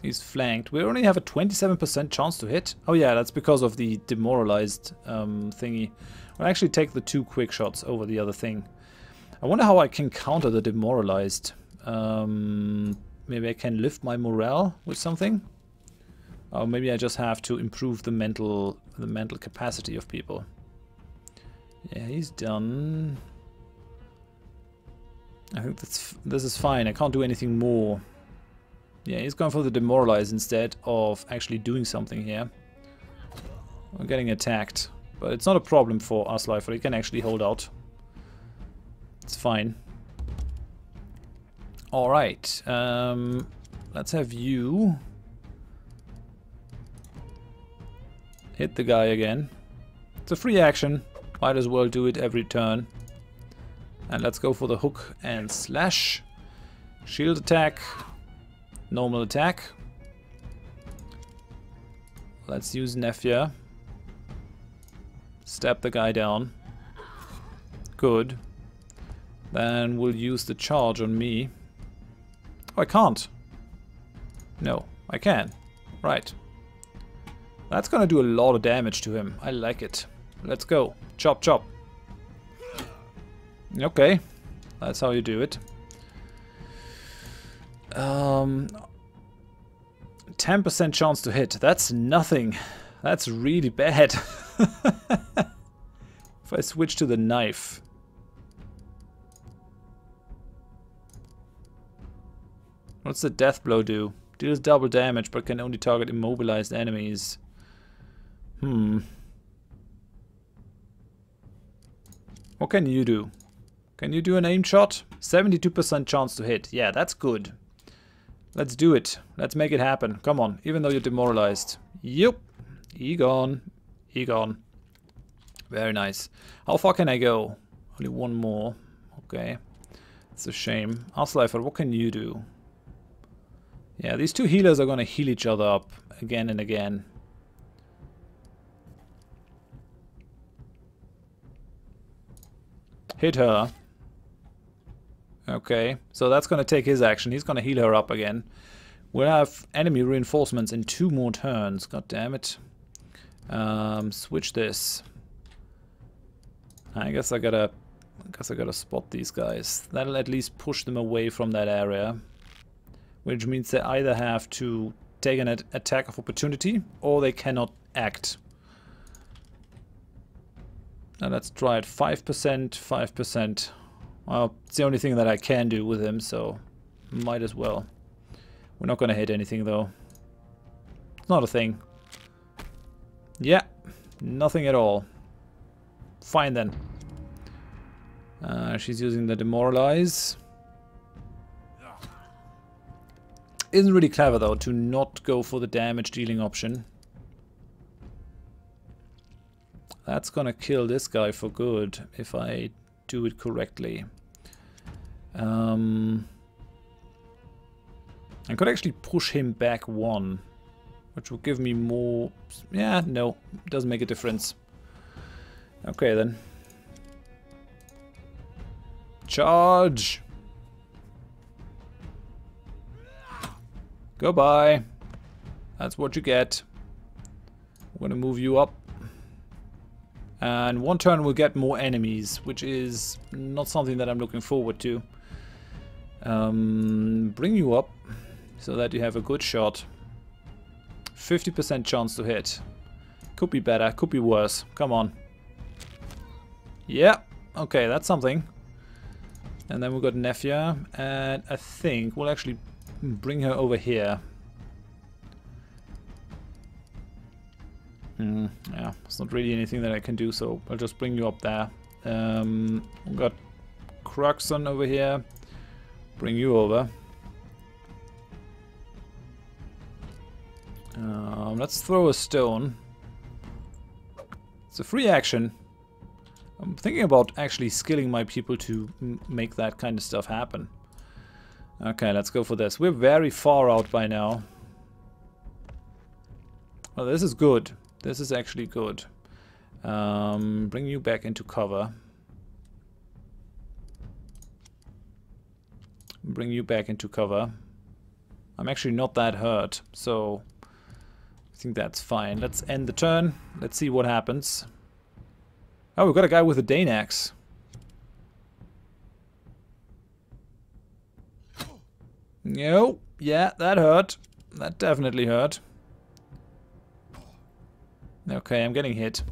He's flanked. We only have a 27% chance to hit. Oh yeah, that's because of the demoralized thingy. We'll actually take the two quick shots over the other thing. I wonder how I can counter the demoralized. Maybe I can lift my morale with something? Or maybe I just have to improve the mental capacity of people. Yeah, he's done. I think this is fine. I can't do anything more. Yeah, he's going for the demoralize instead of actually doing something here. We're getting attacked. But it's not a problem for Asleifr. He can actually hold out. It's fine. Alright. Let's have you... hit the guy again. It's a free action. Might as well do it every turn. And let's go for the hook and slash. Shield attack. Normal attack. Let's use Nefja. Stab the guy down. Good. Then we'll use the charge on me. Oh, I can't. No, I can. Right. That's gonna do a lot of damage to him. I like it. Let's go. Chop, chop. Okay. That's how you do it. Um, 10% chance to hit. That's nothing. That's really bad. If I switch to the knife. What's the death blow do? Deals double damage but can only target immobilized enemies. What can you do? Can you do an aim shot? 72% chance to hit. Yeah, that's good. Let's do it. Let's make it happen. Come on, even though you're demoralized. Yup. He gone. Very nice. How far can I go? Only one more. Okay. It's a shame. Asleifr, what can you do? Yeah, these two healers are gonna heal each other up again and again. Hit her. Okay, so that's gonna take his action. He's gonna heal her up again. We'll have enemy reinforcements in 2 more turns. God damn it. Switch this. I guess I gotta spot these guys. That'll at least push them away from that area, which means they either have to take an attack of opportunity or they cannot act. Now let's try it. 5%. Well, it's the only thing that I can do with him, so might as well. We're not gonna hit anything though. It's not a thing. Yeah, nothing at all. Fine then. She's using the demoralize. Isn't really clever though to not go for the damage dealing option. That's gonna kill this guy for good if I do it correctly. I could actually push him back 1, which will give me more. Yeah, no, doesn't make a difference. Okay then. Charge! Goodbye. That's what you get. We're gonna move you up. And 1 turn we'll get more enemies, which is not something that I'm looking forward to. Bring you up so that you have a good shot. 50% chance to hit. Could be better, could be worse. Come on. Yeah, okay, that's something. And then we've got Nefja, and I think we'll actually bring her over here. Yeah, it's not really anything that I can do, so I'll just bring you up there. We've got Kraksson over here. Bring you over. Let's throw a stone. It's a free action. I'm thinking about actually skilling my people to make that kind of stuff happen. Okay, let's go for this. We're very far out by now. Well, this is good. This is actually good. Bring you back into cover. Bring you back into cover. I'm actually not that hurt, so I think that's fine. Let's end the turn. Let's see what happens. Oh, we've got a guy with a Dane Axe. No, yeah, that hurt. That definitely hurt. Okay, I'm getting hit.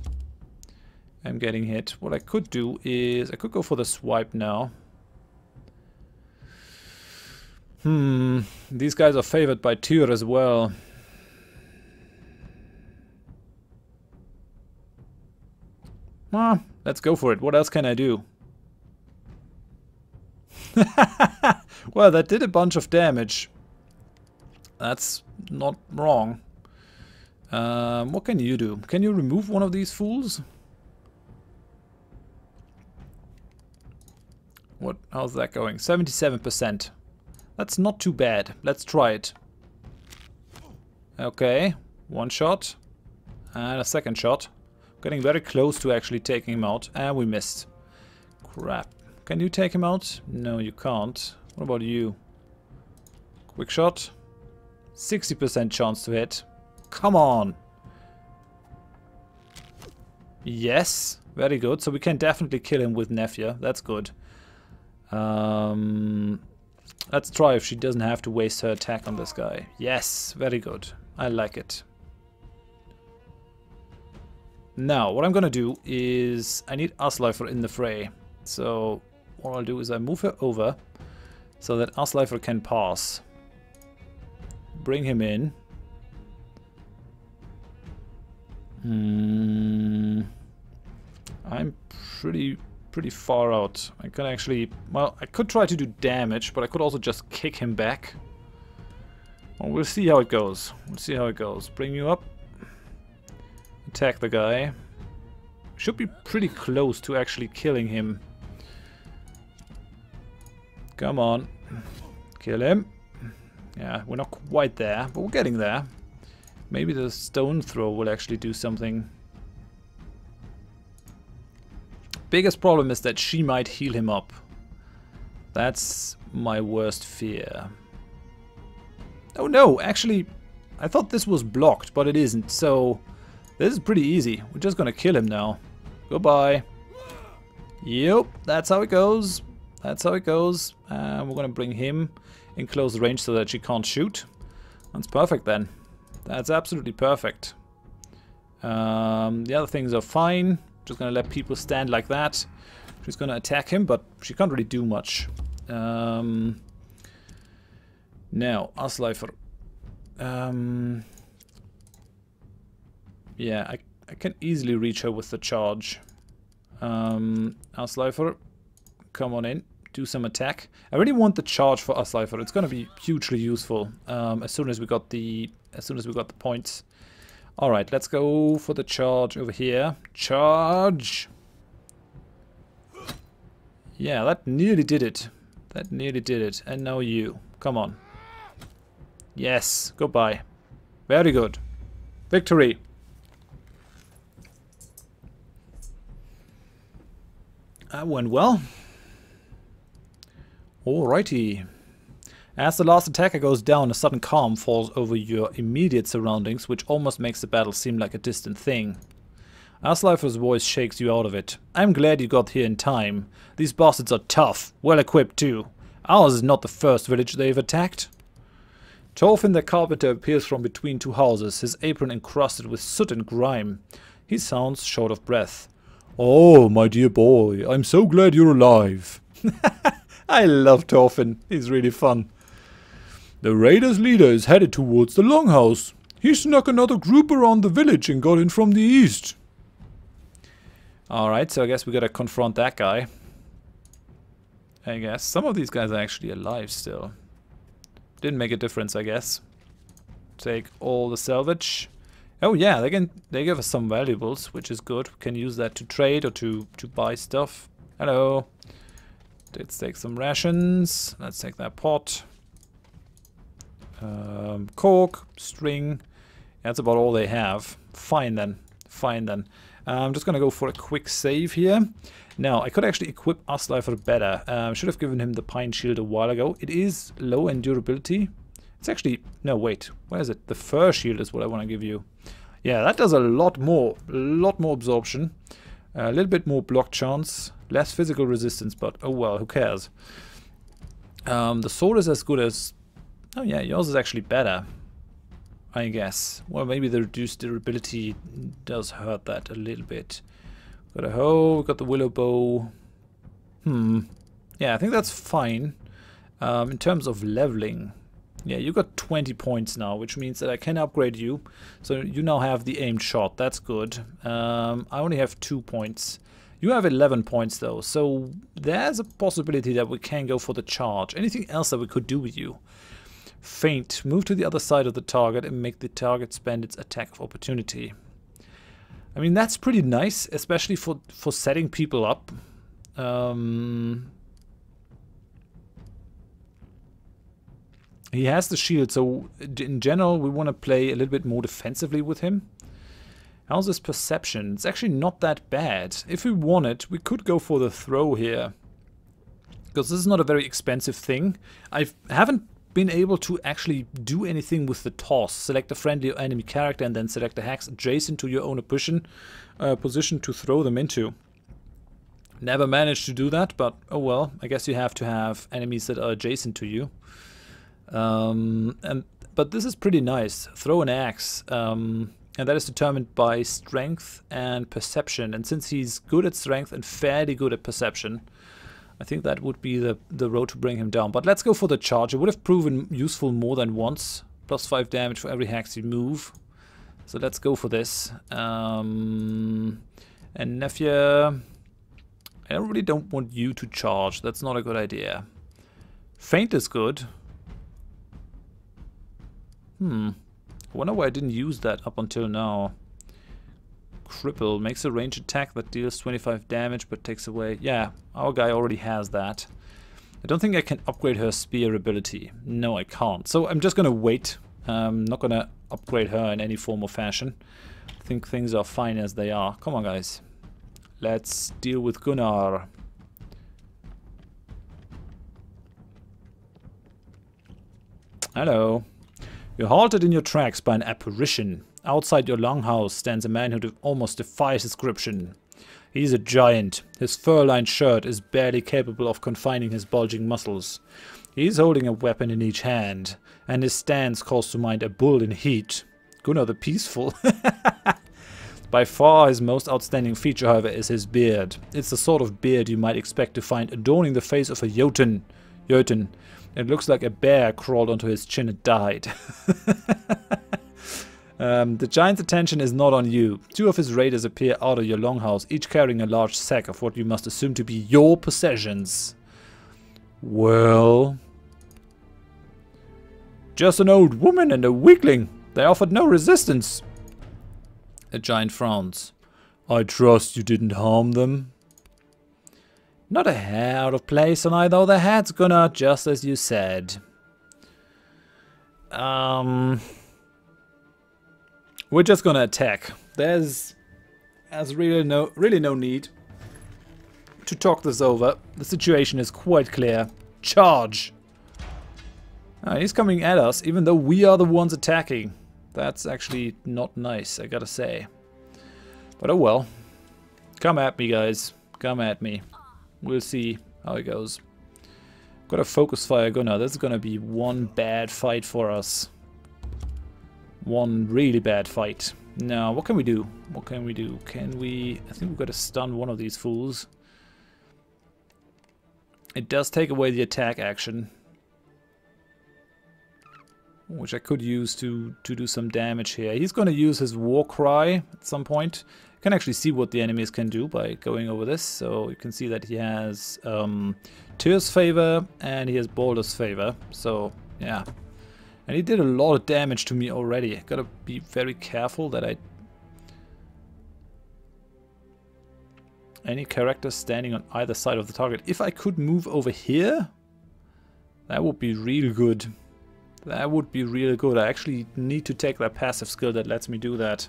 I'm getting hit. What I could do is I could go for the swipe now. These guys are favored by Tyr as well. Ah, let's go for it. What else can I do? Well, that did a bunch of damage. That's not wrong. What can you do? Can you remove one of these fools? What? How's that going? 77%. That's not too bad. Let's try it. Okay. 1 shot. And a 2nd shot. Getting very close to actually taking him out. And we missed. Crap. Can you take him out? No, you can't. What about you? Quick shot. 60% chance to hit. Come on. Yes. Very good. So we can definitely kill him with Nefja. That's good. Let's try if she doesn't have to waste her attack on this guy. Yes. Very good. I like it. Now, what I'm gonna do is I need Asleifr in the fray. So what I'll do is I move her over so that Asleifr can pass. Bring him in. I'm pretty far out. I could actually, well, I could try to do damage, but I could also just kick him back. Well, we'll see how it goes. We'll see how it goes. Bring you up. Attack the guy. Should be pretty close to actually killing him. Come on. Kill him. Yeah, we're not quite there, but we're getting there. Maybe the stone throw will actually do something. Biggest problem is that she might heal him up. That's my worst fear. Oh no, actually, I thought this was blocked, but it isn't, so this is pretty easy. We're just gonna kill him now. Goodbye. Yep, that's how it goes. That's how it goes. We're gonna bring him in close range so that she can't shoot. That's perfect then. That's absolutely perfect. The other things are fine. Just gonna let people stand like that. She's gonna attack him, but she can't really do much. Now, Asleifr. Yeah, I can easily reach her with the charge. Asleifr, come on in. Do some attack. I really want the charge for Asleifr. It's gonna be hugely useful as soon as we got the points. All right, let's go for the charge over here. Charge. Yeah, that nearly did it. That nearly did it. And now you. Come on. Yes. Goodbye. Very good. Victory. That went well. Alrighty. As the last attacker goes down, a sudden calm falls over your immediate surroundings, which almost makes the battle seem like a distant thing. Asleifer's voice shakes you out of it. I'm glad you got here in time. These bastards are tough, well equipped too. Ours is not the first village they've attacked. Torfin the carpenter appears from between two houses, his apron encrusted with soot and grime. He sounds short of breath. Oh, my dear boy, I'm so glad you're alive. I love Torfin. He's really fun. The raiders' leader is headed towards the Longhouse. He snuck another group around the village and got in from the east. Alright, so I guess we gotta confront that guy. I guess. Some of these guys are actually alive still. Didn't make a difference, I guess. Take all the salvage. Oh yeah, they give us some valuables, which is good. We can use that to trade or to buy stuff. Hello. Let's take some rations. Let's take that pot. Cork, string. That's about all they have. Fine then. Fine then. I'm just going to go for a quick save here. Now, I could actually equip Asleifr better. I should have given him the Pine Shield a while ago. It is low in durability. It's actually... No, wait. Where is it? The Fur Shield is what I want to give you. Yeah, that does a lot more. A lot more absorption. A little bit more block chance. Less physical resistance, but oh well, who cares? The sword is as good as... Oh yeah, yours is actually better, I guess. Well, maybe the reduced durability does hurt that a little bit. Got a hoe, got the willow bow. Yeah, I think that's fine. In terms of leveling, yeah, you got 20 points now, which means that I can upgrade you. So you now have the aimed shot, that's good. I only have 2 points. You have 11 points though, so there's a possibility that we can go for the charge. Anything else that we could do with you? Feint. Move to the other side of the target and make the target spend its attack of opportunity. I mean, that's pretty nice, especially for setting people up. He has the shield, so in general we want to play a little bit more defensively with him. How's this perception? It's actually not that bad. If we want it, we could go for the throw here. Because this is not a very expensive thing. I haven't been able to actually do anything with the toss. Select a friendly or enemy character and then select a hex adjacent to your own position to throw them into. Never managed to do that, but oh well. I guess you have to have enemies that are adjacent to you. But this is pretty nice. Throw an axe. And that is determined by strength and perception. And since he's good at strength and fairly good at perception, I think that would be the road to bring him down. But let's go for the charge. It would have proven useful more than once. Plus 5 damage for every hex you move. So let's go for this. And Nefja, I really don't want you to charge. That's not a good idea. Feint is good. I wonder why I didn't use that up until now. Cripple makes a range attack that deals 25 damage but takes away... Yeah, our guy already has that. I don't think I can upgrade her spear ability. No, I can't. So I'm just going to wait. I'm not going to upgrade her in any form or fashion. I think things are fine as they are. Come on, guys. Let's deal with Gunnar. Hello. You're halted in your tracks by an apparition. Outside your longhouse stands a man who almost defies description. He's a giant. His fur-lined shirt is barely capable of confining his bulging muscles. He's holding a weapon in each hand, and his stance calls to mind a bull in heat. Gunnar the Peaceful. By far his most outstanding feature, however, is his beard. It's the sort of beard you might expect to find adorning the face of a Jotun. It looks like a bear crawled onto his chin and died. The giant's attention is not on you. Two of his raiders appear out of your longhouse, each carrying a large sack of what you must assume to be your possessions. Well... just an old woman and a weakling. They offered no resistance. The giant frowns. I trust you didn't harm them. Not a hair out of place on either of their heads, Gunnar, just as you said. We're just gonna attack. There's really no need to talk this over. The situation is quite clear. Charge! He's coming at us, even though we are the ones attacking. That's actually not nice, I gotta say. But oh well. Come at me, guys. Come at me. We'll see how it goes. Got a focus fire Gunnar. That's gonna be one bad fight for us. One really bad fight. Now, what can we do? What can we do? Can we... I think we've got to stun one of these fools. It does take away the attack action, which I could use to do some damage here. He's going to use his war cry at some point. You can actually see what the enemies can do by going over this. So you can see that he has Tyr's favor and he has Baldur's favor. So, yeah. And he did a lot of damage to me already. I gotta be very careful that I... any character standing on either side of the target. If I could move over here, that would be real good. That would be really good. I actually need to take that passive skill that lets me do that.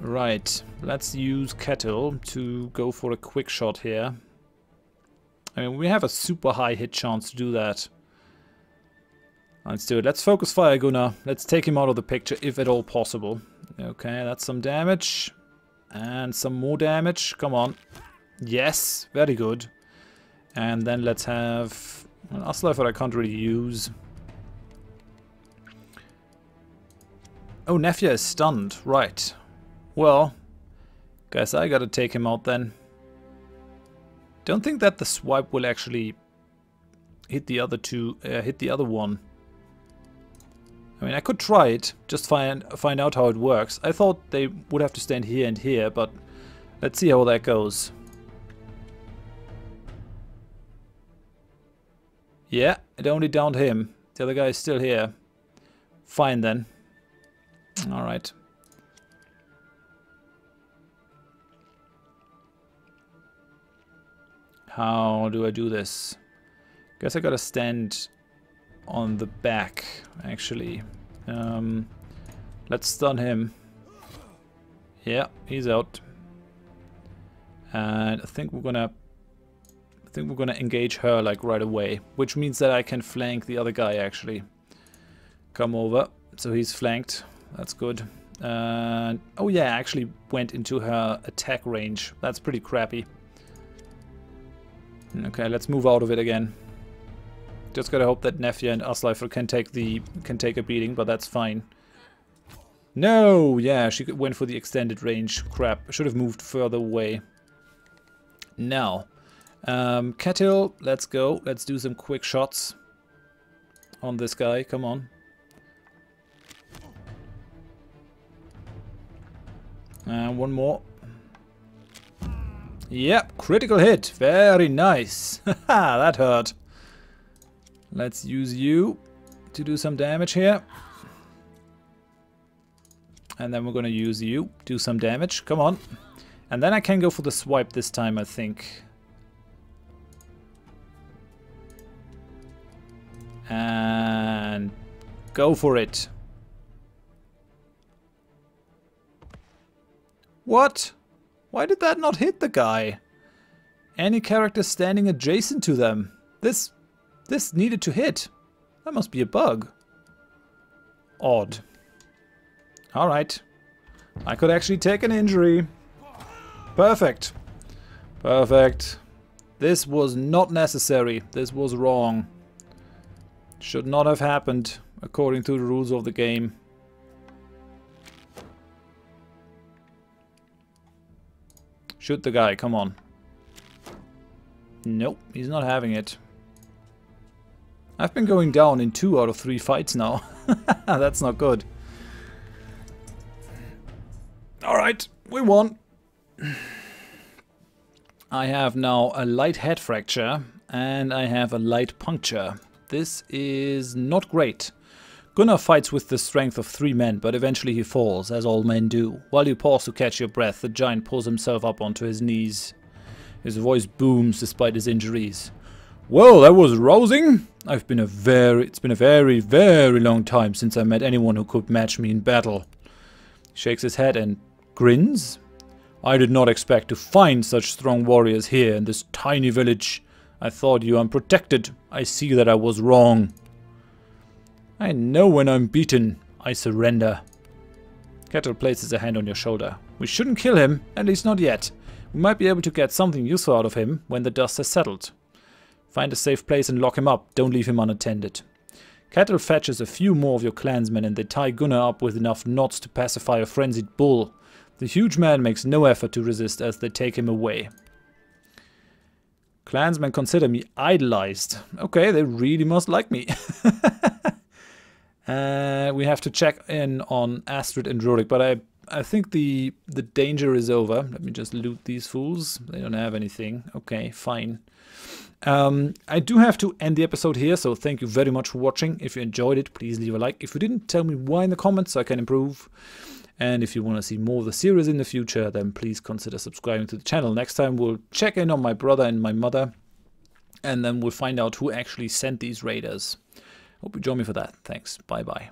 Right. Let's use Ketil to go for a quick shot here. I mean, we have a super high hit chance to do that. Let's do it. Let's focus fire Gunnar. Let's take him out of the picture, if at all possible. Okay, that's some damage. And some more damage. Come on. Yes, very good. And then let's have... an Asleifr I can't really use. Oh, Nefja is stunned. Right. Well, guess I gotta take him out then. Don't think that the swipe will actually hit the other two, hit the other one. I mean, I could try it, just find out how it works. I thought they would have to stand here and here, but let's see how that goes. Yeah, it only downed him. The other guy is still here. Fine then. All right. How do I do this? Guess I gotta stand on the back, actually. Let's stun him. Yeah, he's out. And I think we're gonna engage her like right away, which means that I can flank the other guy actually. Come over. So he's flanked. That's good. And oh yeah, I actually went into her attack range. That's pretty crappy. Okay, let's move out of it again. Just gotta hope that Nefja and Asleifr can take a beating, but that's fine. No, yeah, she went for the extended range. Crap, I should have moved further away. Now, Ketil, let's go. Let's do some quick shots on this guy. Come on. And one more. Yep, critical hit. Very nice. Haha, that hurt. Let's use you to do some damage here. And then we're gonna use you. Do some damage. Come on. And then I can go for the swipe this time, I think. And go for it. What? Why did that not hit the guy? Any character standing adjacent to them. This needed to hit. That must be a bug. Odd. Alright. I could actually take an injury. Perfect. Perfect. This was not necessary. This was wrong. Should not have happened according to the rules of the game. Shoot the guy, come on. Nope, he's not having it. I've been going down in 2 out of 3 fights now. That's not good. Alright, we won. I have now a light head fracture and I have a light puncture. This is not great. Gunnar fights with the strength of 3 men, but eventually he falls, as all men do. While you pause to catch your breath, the giant pulls himself up onto his knees. His voice booms despite his injuries. Well, that was rousing. It's been a very, very long time since I met anyone who could match me in battle. He shakes his head and grins. I did not expect to find such strong warriors here in this tiny village. I thought you unprotected. I see that I was wrong. I know when I'm beaten, I surrender. Ketil places a hand on your shoulder. We shouldn't kill him, at least not yet. We might be able to get something useful out of him when the dust has settled. Find a safe place and lock him up, don't leave him unattended. Ketil fetches a few more of your clansmen and they tie Gunnar up with enough knots to pacify a frenzied bull. The huge man makes no effort to resist as they take him away. Clansmen consider me idolized. Okay, they really must like me. We have to check in on Astrid and Rurik, but I think the danger is over. Let me just loot these fools. They don't have anything. Okay, fine. I do have to end the episode here, so thank you very much for watching. If you enjoyed it, please leave a like. If you didn't, tell me why in the comments so I can improve. And if you want to see more of the series in the future, then please consider subscribing to the channel. Next time we'll check in on my brother and my mother, and then we'll find out who actually sent these raiders. Hope you join me for that. Thanks. Bye-bye.